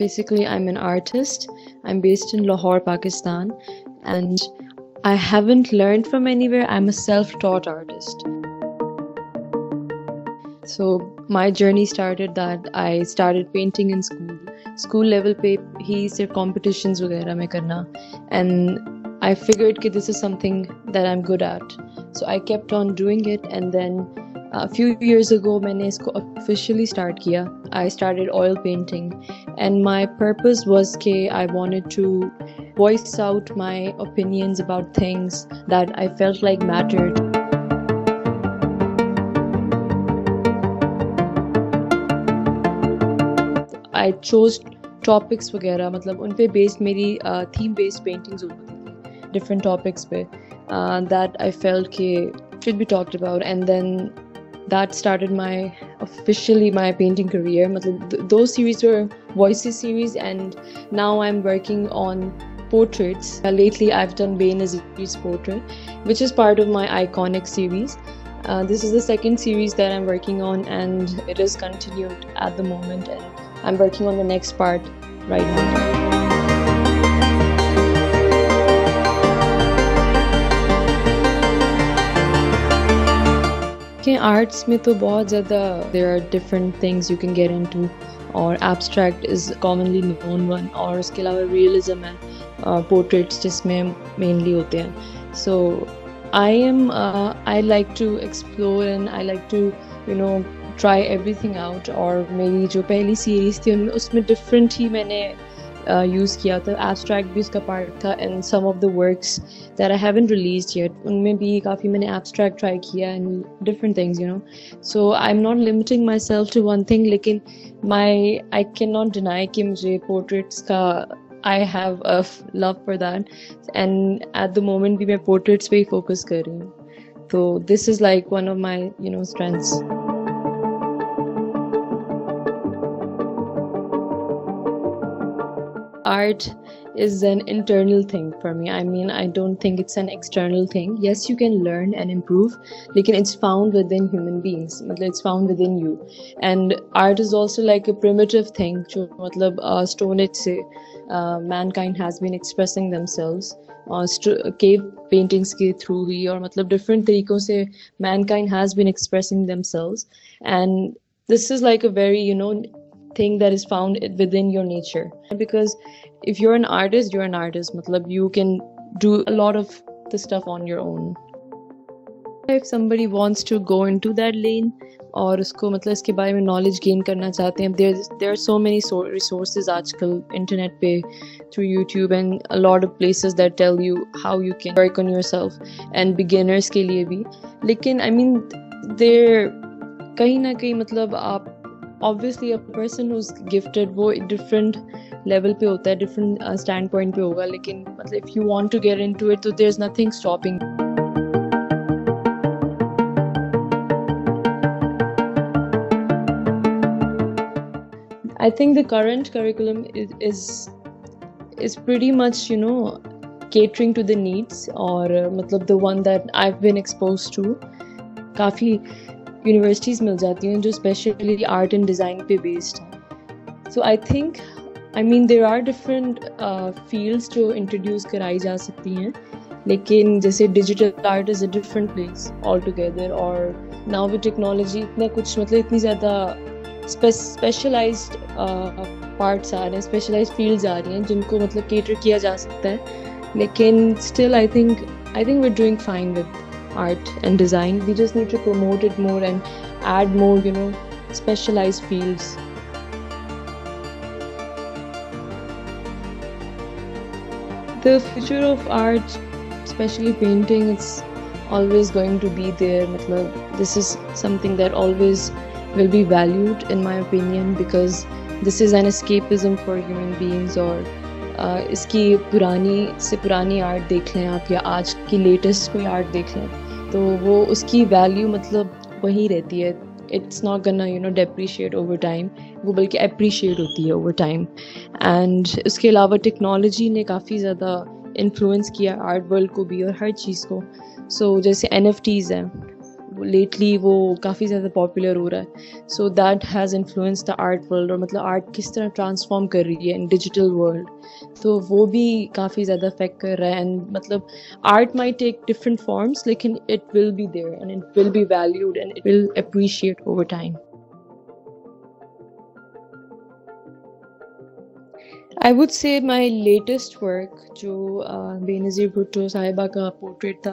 Basically, I'm an artist. I'm based in Lahore, Pakistan, and I haven't learned from anywhere. I'm a self-taught artist. So my journey started that I started painting in school. School level pe hi sirf competitions वगैरह में करना, and I figured that this is something that I'm good at. So I kept on doing it, and then a few years ago मैंने इसको officially start किया. I started oil painting, and my purpose was कि I wanted to voice out my opinions about things that I felt like mattered. I chose topics वगैरह, मतलब उन पे based मेरी theme based paintings होती थी different topics पे that I felt के should be talked about, and then that started officially my painting career. मतलब those series were voices series, and now I'm working on portraits. Lately I've done Benazir's portrait, which is part of my iconic series. This is the second series that I'm working on, and it is continued at the moment, and I'm working on the next part right now. In arts, there are different things you can get into, or abstract is a commonly known one, or uske alawa realism and portraits jisme mainly hote hain. So I like to explore, and I like to, try everything out. और मेरी जो पहली series थी उसमें different ही मैंने use किया था. Abstract भी उसका part था, and some of the works that I haven't released yet उनमें भी काफ़ी मैंने abstract try किया, and different things, so I'm not limiting myself to one thing. लेकिन I cannot deny कि मुझे portraits का I have a love for that, and at the moment भी मैं portraits पे ही focus कर रही हूँ. So this is like one of my strengths. Art is an internal thing for me. I mean, I don't think it's an external thing. Yes, you can learn and improve, lekin it's found within human beings. It's found within you. And art is also like a primitive thing. Stone age se mankind has been expressing themselves. Cave paintings ke through hi, aur different tarikon se mankind has been expressing themselves. And this is like a very, thing that is found within your nature, because if you're an artist, you're an artist. You can do a lot of the stuff on your own. If somebody wants to go into that lane और उसको इसके बारे में knowledge gain करना चाहते हैं, there are so many resources आजकल internet पे, through YouTube, and a lot of places that tell you how you can work on yourself, and beginners के लिए भी. लेकिन I mean, there कहीं ना कहीं आप obviously a person who's gifted वो different level पे होता है, different standpoint पे होगा, लेकिन if you want to get into it, so there's nothing stopping. I think the current curriculum is pretty much catering to the needs, or the one that I've been exposed to. काफी universities मिल जाती हैं जो specially art and design पे based हैं. So I think, there are different fields जो introduce कराई जा सकती हैं, लेकिन जैसे digital art is a different place altogether, और now with technology इतना कुछ इतनी ज़्यादा specialized parts आ रहे हैं, specialized fields आ रही हैं जिनको cater किया जा सकता है, लेकिन still I think we're doing fine with art and design. We just need to promote it more and add more, specialized fields. The future of art, especially painting, it's always going to be there. This is something that always will be valued, in my opinion, because this is an escapism for human beings. Or इसकी पुरानी से पुरानी art देख लें आप, या आज की लेटेस्ट कोई आर्ट देख लें, तो वो उसकी वैल्यू वही रहती है. It's not gonna depreciate over time, वो बल्कि एप्रीशिएट होती है ओवर टाइम. एंड उसके अलावा टेक्नोलॉजी ने काफ़ी ज़्यादा इन्फ्लुएंस किया आर्ट वर्ल्ड को भी और हर चीज़ को. सो जैसे NFTs हैं, लेटली वो काफ़ी ज़्यादा पॉपुलर हो रहा है. So that has influence the art world, और मतलब आर्ट किस तरह ट्रांसफॉर्म कर रही है इन डिजिटल वर्ल्ड, तो वो भी काफ़ी ज़्यादा इफेक्ट कर रहा है. एंड मतलब art might take different forms, लेकिन it will be there and it will be valued and it will appreciate over time. I would say my latest work, जो बेनज़ीर भुट्टो साहिबा का portrait था,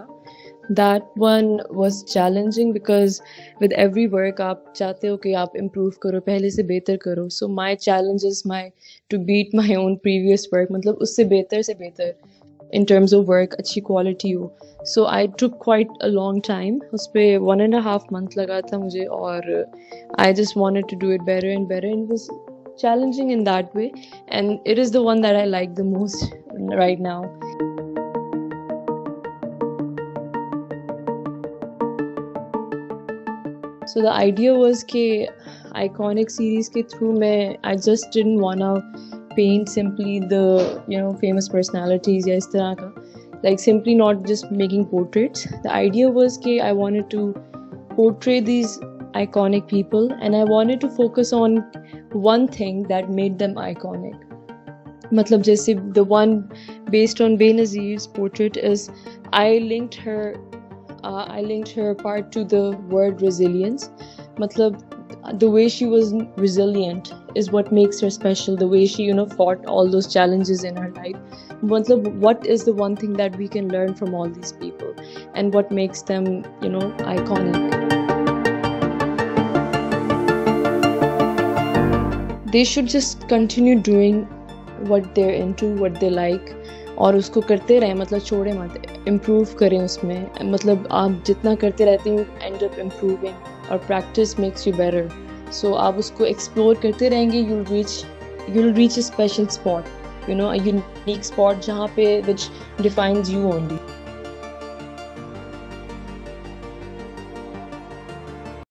that one was challenging because with every work आप चाहते हो कि आप improve करो, पहले से बेहतर करो. So my challenge is to beat my own previous work, मतलब उससे बेहतर से बेहतर in terms of work, अच्छी quality हो. So I took quite a long time, उस पे 1.5 month लगा था मुझे, और I just wanted to do it better and better, and it was challenging in that way, and it is the one that I like the most right now. So the idea was that iconic series ke through mein, I just didn't wanna paint simply the famous personalities ya is tarah ka, like simply not just making portraits. The idea was that I wanted to portray these iconic people, and I wanted to focus on one thing that made them iconic. Matlab jaise the one based on Benazir's portrait is I linked her part to the word resilience. Matlab the way she was resilient is what makes her special, the way she fought all those challenges in her life. Matlab what is the one thing that we can learn from all these people and what makes them iconic? They should just continue doing what they're into, what they like, और उसको करते रहें, मतलब छोड़े मत, improve करें उसमें. मतलब आप जितना करते रहते हो end up improving, और practice makes you better. So आप उसको explore करते रहेंगे, you'll reach a special spot, a unique spot जहाँ पे which defines you only.